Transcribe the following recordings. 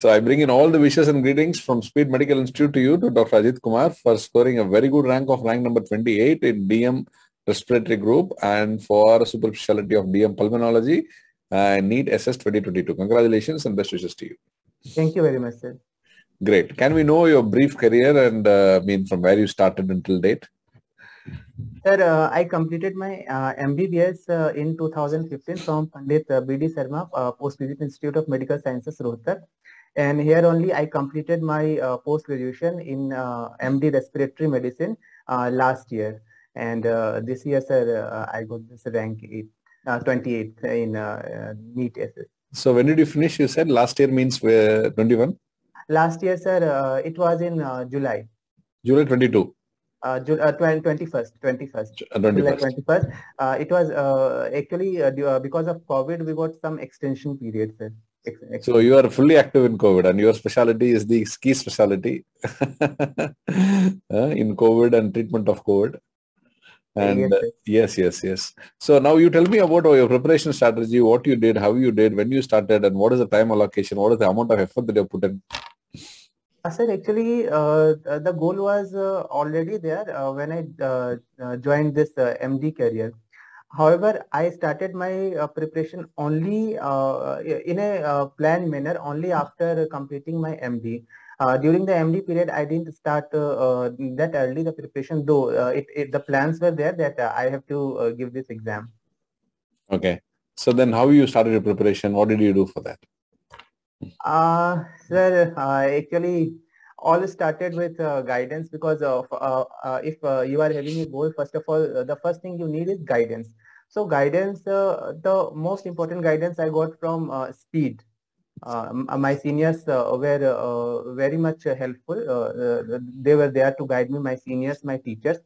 So I bring in all the wishes and greetings from Speed Medical Institute to you, to Dr. Ajit Kumar, for scoring a very good rank of rank number 28 in DM respiratory group and for super specialty of DM pulmonology and NEET SS 2022. Congratulations and best wishes to you. Thank you very much, sir. Great. Can we know your brief career and I mean from where you started until date? Sir, I completed my MBBS in 2015 from Pandit B.D. Sharma, Postgraduate Institute of Medical Sciences, Rohtak. And here only I completed my post-graduation in MD Respiratory Medicine last year. And this year, sir, I got this rank 28th in NEET SS. So when did you finish? You said last year means 21? Last year, sir, it was in July. July 22? 21st. It was actually because of COVID, we got some extension period, sir. So you are fully active in COVID and your specialty is the key specialty in COVID and treatment of COVID. And yes. So now you tell me about your preparation strategy, what you did, how you did, when you started, and what is the time allocation, what is the amount of effort that you put in? Sir, actually the goal was already there when I joined this MD career. However, I started my preparation only in a planned manner only after completing my MD. During the MD period, I didn't start that early the preparation, though the plans were there that I have to give this exam. Okay. So then how you started your preparation? What did you do for that? Sir, actually all started with guidance because of, if you are having a goal, first of all, the first thing you need is guidance. So guidance, the most important guidance I got from Speed. My seniors were very much helpful. They were there to guide me, my seniors, my teachers.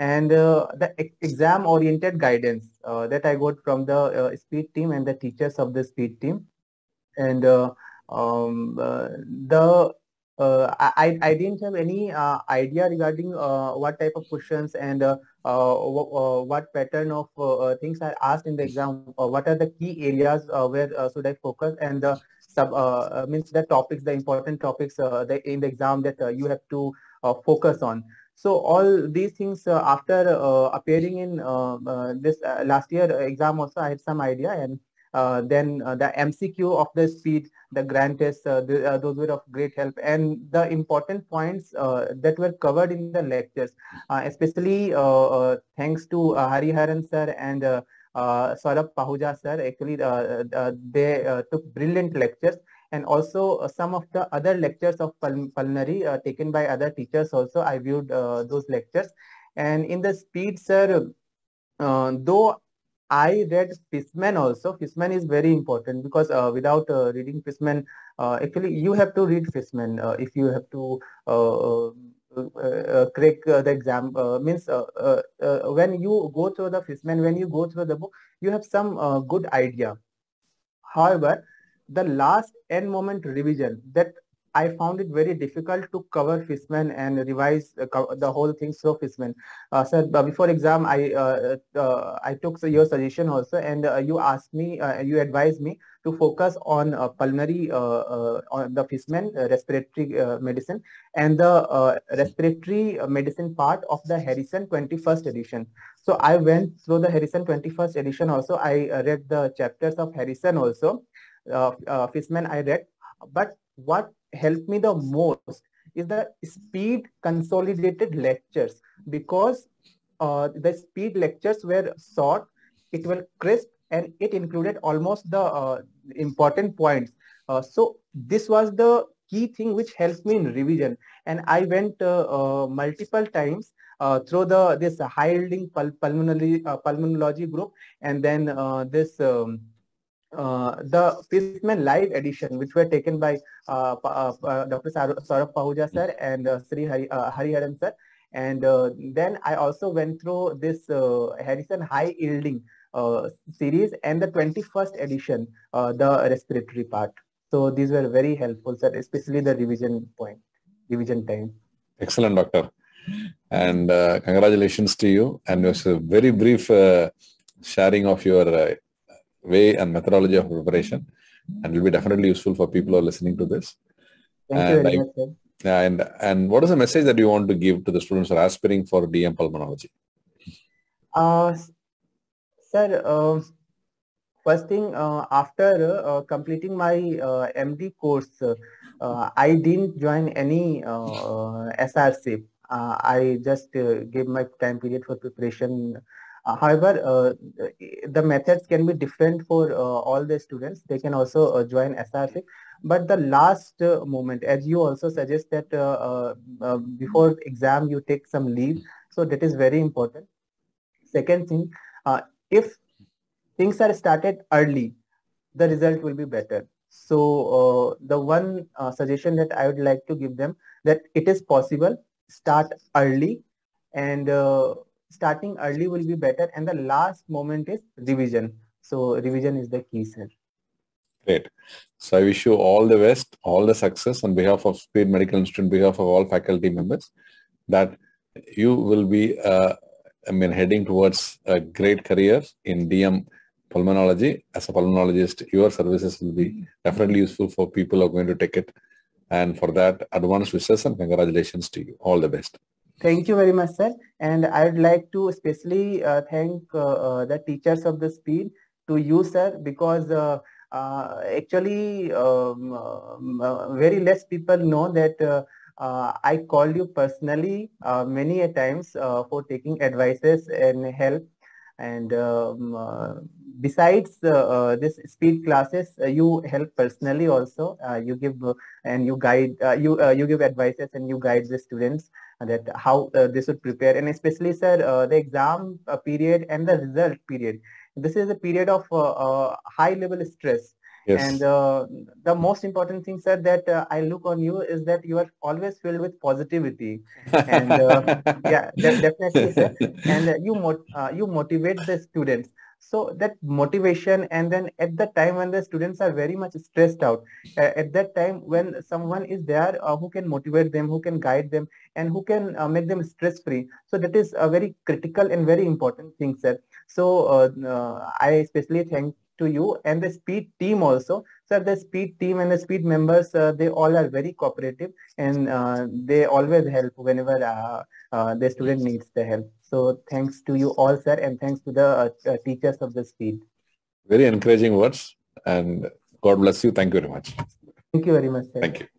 And the exam-oriented guidance that I got from the Speed team and the teachers of the Speed team. And I didn't have any idea regarding what type of questions and what pattern of things are asked in the exam. What are the key areas where should I focus, and the means the topics, the important topics in the exam that you have to focus on. So all these things after appearing in this last year exam also, I had some idea. And then the MCQ of the Speed, the grand test, those were of great help. And the important points that were covered in the lectures, especially thanks to Hariharan sir and Saurabh Pahuja sir, actually they took brilliant lectures. And also some of the other lectures of pulmonary taken by other teachers also, I viewed those lectures. And in the Speed, sir, though I read Fishman also. Fishman is very important because without reading Fishman, actually you have to read Fishman if you have to crack the exam. Means when you go through the Fishman, when you go through the book, you have some good idea. However, the last end moment revision, that I found it very difficult to cover Fishman and revise the whole thing. So Fishman, sir, before exam, I took your suggestion also, and you asked me, you advised me to focus on pulmonary, on the Fishman respiratory medicine and the respiratory medicine part of the Harrison 21st edition. So I went through the Harrison 21st edition also. I read the chapters of Harrison also. Fishman I read, but what helped me the most is the Speed consolidated lectures, because the Speed lectures were short, it was crisp, and it included almost the important points. So this was the key thing which helped me in revision. And I went multiple times through this high yielding pulmonology group, and then this the Fishman live edition, which were taken by Dr. Saurabh Pahuja sir and Sri Hariharan sir. And then I also went through this Harrison high yielding series and the 21st edition, the respiratory part. So these were very helpful, sir, especially the revision time. Excellent, doctor. And congratulations to you. And it was a very brief sharing of your way and methodology of preparation, and will be definitely useful for people who are listening to this. Thank you very much, sir. And what is the message that you want to give to the students who are aspiring for DM pulmonology? Sir, first thing, after completing my MD course, I didn't join any SRC. I just gave my time period for preparation. However, the methods can be different for all the students. They can also join SRC. But the last moment, as you also suggest that before exam you take some leave, so that is very important. Second thing, if things are started early, the result will be better. So the one suggestion that I would like to give them, that it is possible, start early, and starting early will be better. And the last moment is revision. So revision is the key, sir. Great. So I wish you all the best, all the success on behalf of Speed Medical Institute, on behalf of all faculty members, that you will be heading towards a great career in DM pulmonology. As a pulmonologist, your services will be definitely useful for people who are going to take it. And for that, advanced wishes and congratulations to you. All the best. Thank you very much, sir. And I would like to especially thank the teachers of the Speed, to you, sir, because actually very less people know that I called you personally many a times for taking advices and help. And besides this Speed classes, you help personally also. You give and you guide, you give advices and you guide the students that how they should prepare. And especially, sir, the exam period and the result period. This is a period of high level stress. Yes. And the most important thing, sir, that I look on you is that you are always filled with positivity. And yeah, definitely, sir. And you motivate the students. So that motivation, and then at the time when the students are very much stressed out, at that time when someone is there who can motivate them, who can guide them, and who can make them stress-free. So that is a very critical and very important thing, sir. So I especially thank to you and the Speed team also. Sir, the Speed team and the Speed members, they all are very cooperative, and they always help whenever the student needs the help. So thanks to you all, sir, and thanks to the teachers of the Speed. Very encouraging words, and God bless you. Thank you very much. Thank you very much, sir. Thank you.